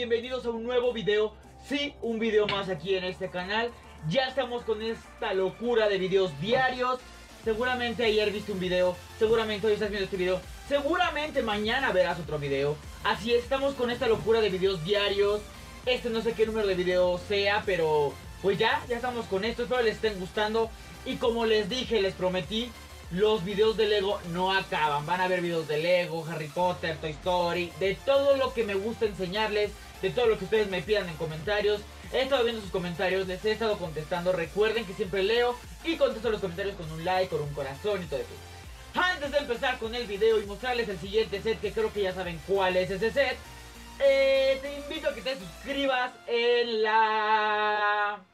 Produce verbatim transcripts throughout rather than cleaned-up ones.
bienvenidos a un nuevo video. Sí, un video más aquí en este canal. Ya estamos con esta locura de videos diarios. Seguramente ayer viste un video, seguramente hoy estás viendo este video, seguramente mañana verás otro video. Así es, estamos con esta locura de videos diarios. Este no sé qué número de video sea, pero pues ya, ya estamos con esto. Espero les estén gustando. Y como les dije, les prometí, los videos de LEGO no acaban. Van a haber videos de LEGO, Harry Potter, Toy Story, de todo lo que me gusta enseñarles, de todo lo que ustedes me pidan en comentarios. He estado viendo sus comentarios, les he estado contestando. Recuerden que siempre leo y contesto los comentarios con un like, con un corazón y todo eso. Antes de empezar con el video y mostrarles el siguiente set, que creo que ya saben cuál es ese set, eh, te invito a que te suscribas en la...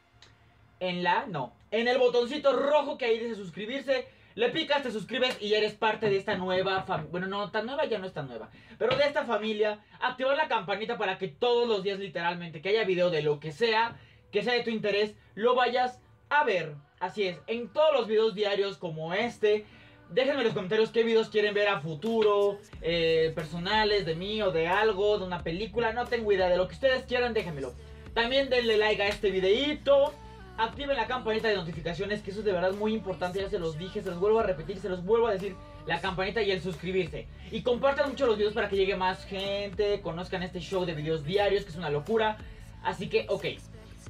En la... no, en el botoncito rojo que ahí dice suscribirse. Le picas, te suscribes y ya eres parte de esta nueva familia. Bueno, no, tan nueva ya no es tan nueva, pero de esta familia. Activar la campanita para que todos los días, literalmente, que haya video de lo que sea, que sea de tu interés, lo vayas a ver. Así es, en todos los videos diarios como este. Déjenme en los comentarios qué videos quieren ver a futuro, eh, personales, de mí o de algo, de una película. No tengo idea, de lo que ustedes quieran, déjenmelo. También denle like a este videíto. Activen la campanita de notificaciones, que eso es de verdad muy importante. Ya se los dije, se los vuelvo a repetir, se los vuelvo a decir. La campanita y el suscribirse. Y compartan mucho los videos para que llegue más gente, conozcan este show de videos diarios, que es una locura. Así que, ok,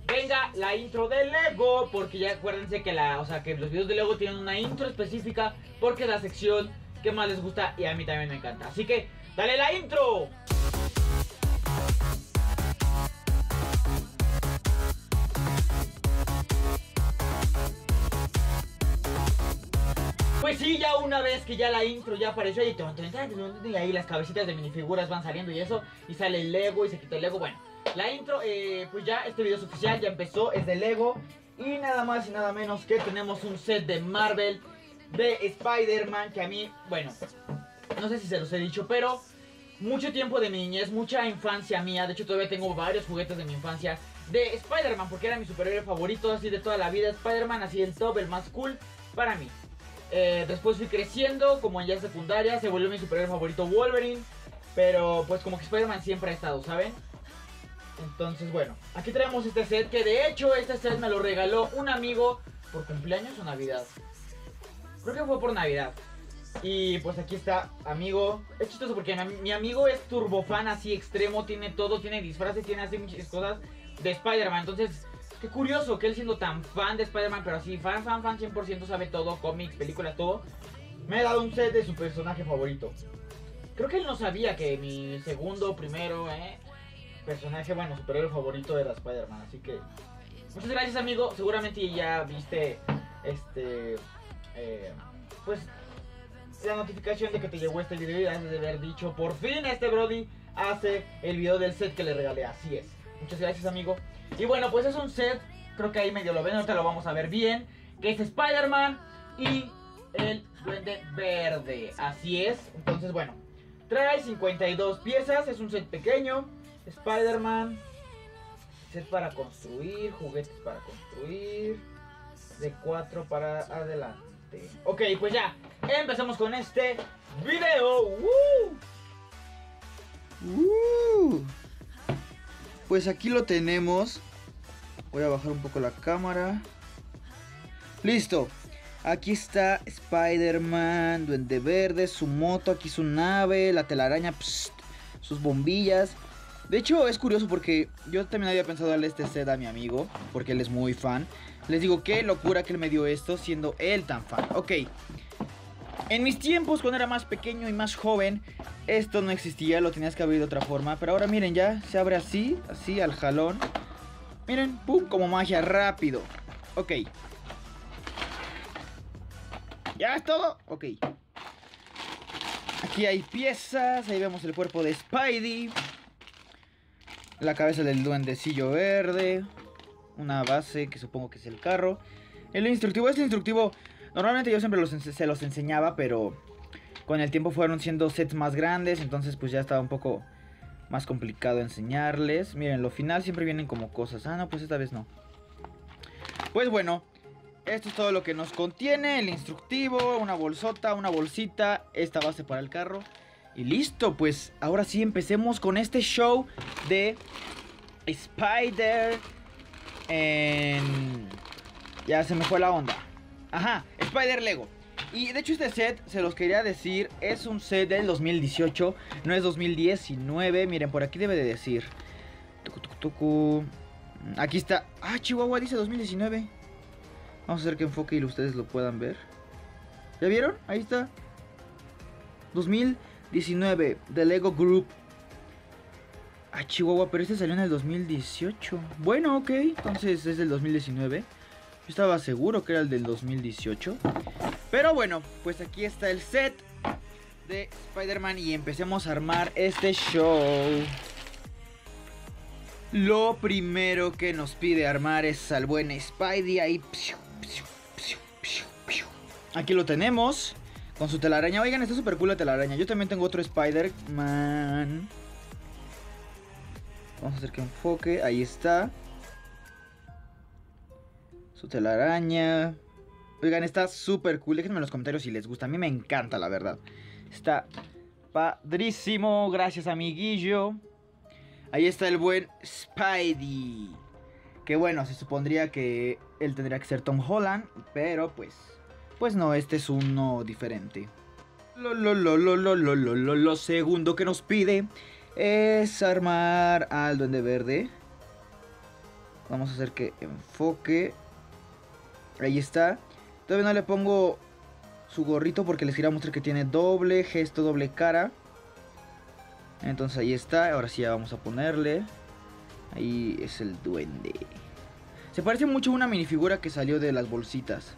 venga la intro de LEGO. Porque ya acuérdense que la, o sea, que los videos de LEGO tienen una intro específica, porque es la sección que más les gusta y a mí también me encanta. Así que, ¡dale la intro! Pues sí, ya una vez que ya la intro ya apareció y, y ahí las cabecitas de minifiguras van saliendo y eso, y sale el LEGO y se quita el LEGO. Bueno, la intro, eh, pues ya este video es oficial, ya empezó, es de LEGO. Y nada más y nada menos que tenemos un set de Marvel, de Spider-Man, que a mí, bueno, no sé si se los he dicho, pero mucho tiempo de mi niñez, mucha infancia mía. De hecho todavía tengo varios juguetes de mi infancia de Spider-Man, porque era mi superhéroe favorito, así de toda la vida. Spider-Man, así el top, el más cool para mí. Eh, después fui creciendo, como en ya secundaria se volvió mi superhéroe favorito Wolverine, pero pues como que Spider-Man siempre ha estado, ¿saben? Entonces bueno, aquí traemos este set, que de hecho este set me lo regaló un amigo por cumpleaños o Navidad. Creo que fue por Navidad. Y pues aquí está, amigo. Es chistoso porque mi, mi amigo es turbofan así extremo, tiene todo, tiene disfraces, tiene así muchas cosas de Spider-Man. Entonces... qué curioso que él, siendo tan fan de Spider-Man, pero así fan, fan, fan, cien por ciento, sabe todo, cómics, películas, todo, me ha dado un set de su personaje favorito. Creo que él no sabía que mi segundo, primero, eh, personaje, bueno, superhéroe favorito era Spider-Man, así que... muchas gracias, amigo, seguramente ya viste, este, eh, pues, la notificación de que te llegó este video y antes de haber dicho, por fin este Brody hace el video del set que le regalé, así es. Muchas gracias, amigo. Y bueno, pues es un set, creo que ahí medio lo ven, ahorita lo vamos a ver bien, que es Spider-Man y el Duende Verde, así es. Entonces bueno, trae cincuenta y dos piezas, es un set pequeño. Spider-Man, set para construir, juguetes para construir, de cuatro para adelante. Ok, pues ya, empezamos con este video. ¡Woo! ¡Woo! Pues aquí lo tenemos. Voy a bajar un poco la cámara. Listo. Aquí está Spider-Man, Duende Verde, su moto, aquí su nave, la telaraña, psst, sus bombillas. De hecho es curioso porque yo también había pensado darle este set a mi amigo, porque él es muy fan. Les digo, qué locura que él me dio esto siendo él tan fan. Ok. En mis tiempos, cuando era más pequeño y más joven, esto no existía, lo tenías que abrir de otra forma. Pero ahora miren, ya se abre así, así al jalón. Miren, pum, como magia, rápido. Ok. ¿Ya es todo? Ok. Aquí hay piezas, ahí vemos el cuerpo de Spidey, la cabeza del duendecillo verde, una base que supongo que es el carro. El instructivo, es el instructivo... normalmente yo siempre los, se los enseñaba, pero con el tiempo fueron siendo sets más grandes, entonces pues ya estaba un poco más complicado enseñarles. Miren, lo final siempre vienen como cosas. Ah, no, pues esta vez no. Pues bueno, esto es todo lo que nos contiene. El instructivo, una bolsota, una bolsita, esta base para el carro. Y listo, pues ahora sí empecemos con este show de Spider... En... Ya se me fue la onda. Ajá, Spider Lego. Y de hecho este set, se los quería decir, es un set del dos mil dieciocho, no es dos mil diecinueve. Miren, por aquí debe de decir. Tucu, tucu, tucu. Aquí está. Ah, Chihuahua, dice dos mil diecinueve. Vamos a hacer que enfoque y ustedes lo puedan ver. ¿Ya vieron? Ahí está. dos mil diecinueve, The Lego Group. Ah, Chihuahua, pero este salió en el dos mil dieciocho. Bueno, ok, entonces es del dos mil diecinueve. Yo estaba seguro que era el del dos mil dieciocho. Pero bueno, pues aquí está el set de Spider-Man y empecemos a armar este show. Lo primero que nos pide armar es al buen Spidey. Ahí. Aquí lo tenemos con su telaraña. Oigan, está súper cool la telaraña. Yo también tengo otro Spider-Man. Vamos a hacer que enfoque. Ahí está. Su telaraña. Oigan, está súper cool. Déjenme en los comentarios si les gusta. A mí me encanta, la verdad. Está padrísimo. Gracias, amiguillo. Ahí está el buen Spidey. Que bueno, se supondría que él tendría que ser Tom Holland. Pero pues... Pues no, este es uno diferente. Lo, lo, lo, lo, lo, lo, lo, lo segundo que nos pide... es armar al Duende Verde. Vamos a hacer que enfoque. Ahí está. Todavía no le pongo su gorrito porque les quería mostrar que tiene doble gesto, doble cara. Entonces ahí está. Ahora sí ya vamos a ponerle. Ahí es el duende. Se parece mucho a una minifigura que salió de las bolsitas.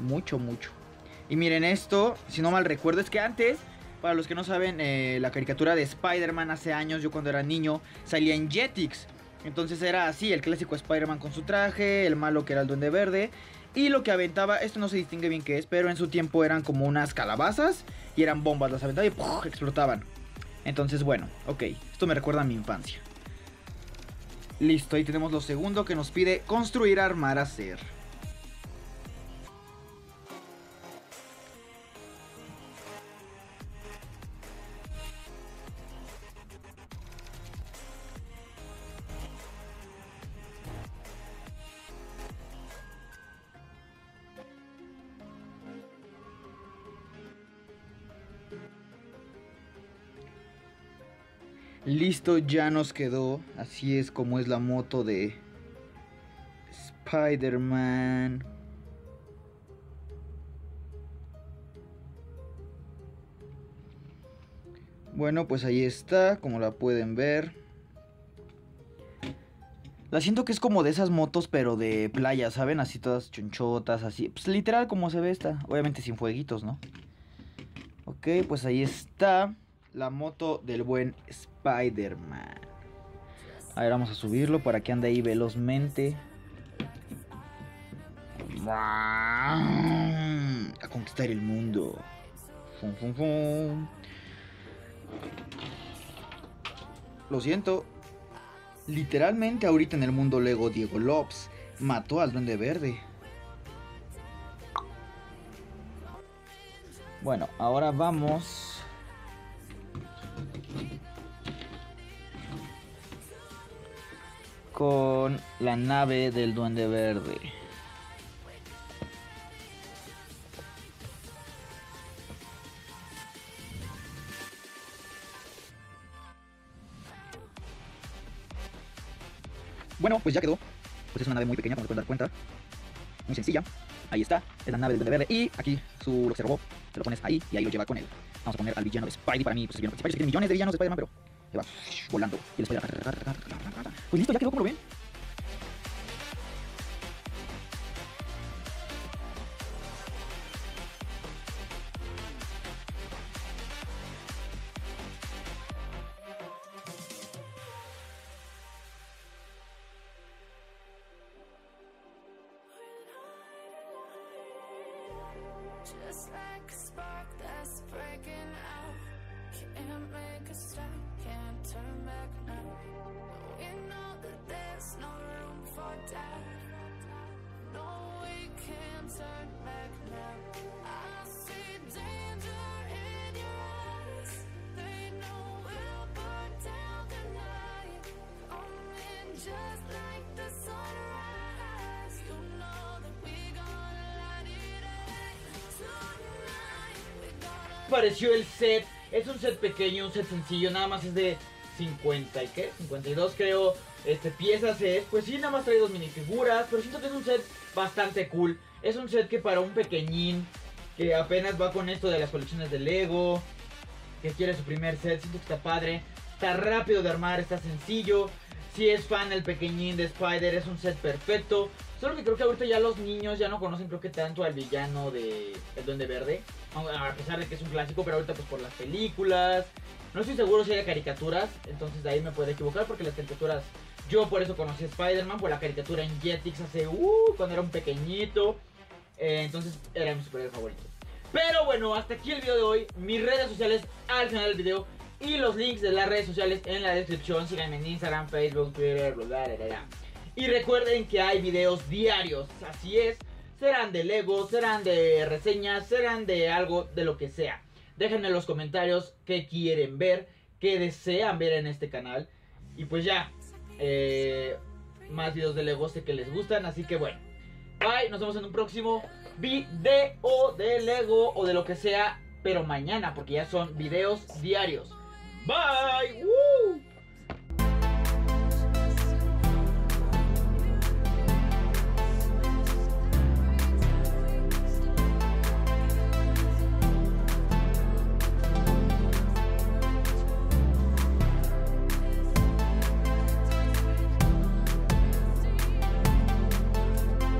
Mucho, mucho. Y miren esto. Si no mal recuerdo es que antes... Para los que no saben, eh, la caricatura de Spider-Man hace años, yo cuando era niño, salía en Jetix. Entonces era así, el clásico Spider-Man con su traje, el malo que era el Duende Verde. Y lo que aventaba, esto no se distingue bien qué es, pero en su tiempo eran como unas calabazas y eran bombas, las aventaba y ¡puff! Explotaban. Entonces bueno, ok, esto me recuerda a mi infancia. Listo, ahí tenemos lo segundo que nos pide construir, armar, hacer. Listo, ya nos quedó. Así es como es la moto de Spider-Man. Bueno, pues ahí está, como la pueden ver. La siento que es como de esas motos, pero de playa, ¿saben? Así todas chonchotas, así. Pues literal como se ve esta. Obviamente sin fueguitos, ¿no? Ok, pues ahí está. La moto del buen Spider-Man. A ver, vamos a subirlo para que ande ahí velozmente. A conquistar el mundo. Fum, fum, fum. Lo siento. Literalmente ahorita en el mundo Lego, Diego Loppz mató al Duende Verde. Bueno, ahora vamos... con la nave del Duende Verde. Bueno, pues ya quedó. Pues es una nave muy pequeña, como se pueden dar cuenta. Muy sencilla. Ahí está. Es la nave del Duende Verde. Y aquí su lo que se robó. Te lo pones ahí y ahí lo lleva con él. Vamos a poner al villano de Spidey. Para mí, pues el villano de Spidey. Tiene millones de villanos de Spider-Man, pero se va volando. Y el Spider-Man. Pues listo, ya quedó, como lo ven. Just like a spark that's breaking out. Can't make a stop, can't turn back now. We know that there's no room for doubt. No, we can't turn back now. I see danger in your eyes. pareció el set? Es un set pequeño, un set sencillo, nada más es de cincuenta y qué, cincuenta y dos creo, este, piezas es, pues sí, nada más trae dos minifiguras, pero siento que es un set bastante cool. Es un set que para un pequeñín que apenas va con esto de las colecciones de LEGO, que quiere su primer set, siento que está padre, está rápido de armar, está sencillo. Si es fan el pequeñín de Spider, es un set perfecto. Solo que creo que ahorita ya los niños ya no conocen, creo que tanto al villano de El Duende Verde, a pesar de que es un clásico, pero ahorita pues por las películas. No estoy seguro si hay caricaturas, entonces de ahí me puedo equivocar, porque las caricaturas, yo por eso conocí a Spider-Man, por la caricatura en Jetix hace, uh, cuando era un pequeñito, eh, entonces era mi superhéroe favorito. Pero bueno, hasta aquí el video de hoy. Mis redes sociales al final del video y los links de las redes sociales en la descripción. Síganme en Instagram, Facebook, Twitter, bla, bla, bla. Y recuerden que hay videos diarios, así es. Serán de Lego, serán de reseñas, serán de algo, de lo que sea. Déjenme en los comentarios qué quieren ver, qué desean ver en este canal. Y pues ya, eh, más videos de Lego sé que les gustan, así que bueno. Bye, nos vemos en un próximo video de Lego o de lo que sea, pero mañana, porque ya son videos diarios. Bye. ¡Uh!